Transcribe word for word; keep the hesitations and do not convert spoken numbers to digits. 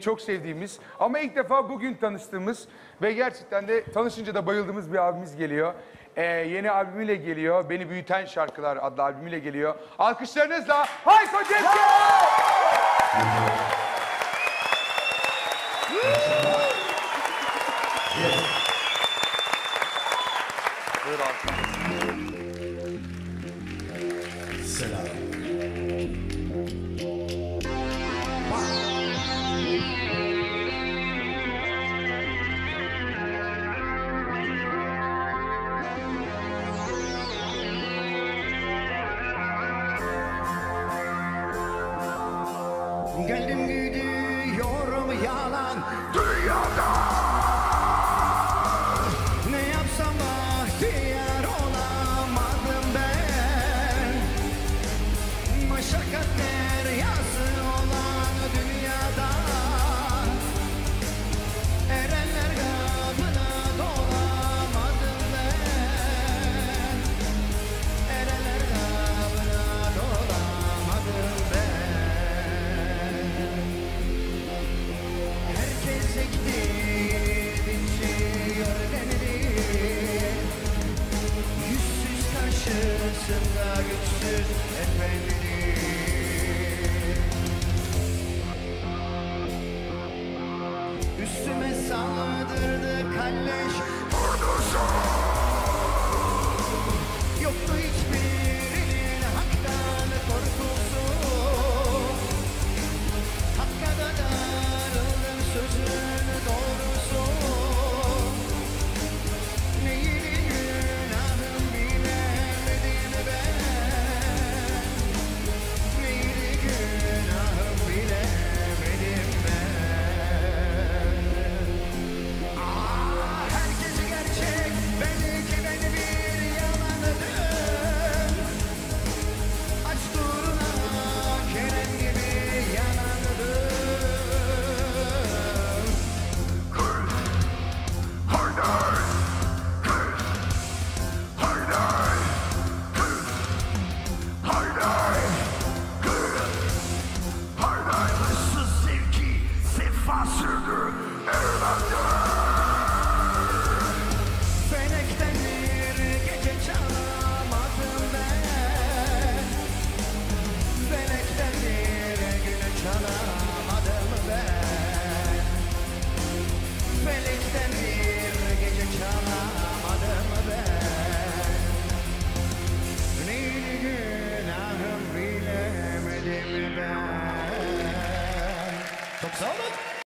çok sevdiğimiz ama ilk defa bugün tanıştığımız ve gerçekten de tanışınca da bayıldığımız bir abimiz geliyor. Ee, yeni albümüyle geliyor. Beni Büyüten Şarkılar adlı albümüyle geliyor. Alkışlarınızla Hayko Cepkin! Geldim gidiyorum yalan dünyada. Ne yapsam bahtiyar olamadım ben. Maşakkat deryası olan dünyada. Erenler gamına dolamadım ben. Erenler gamına dolamadım ben. Karşısında güçsüz efendim. Üstüme saldırdı kalleş. Vurdu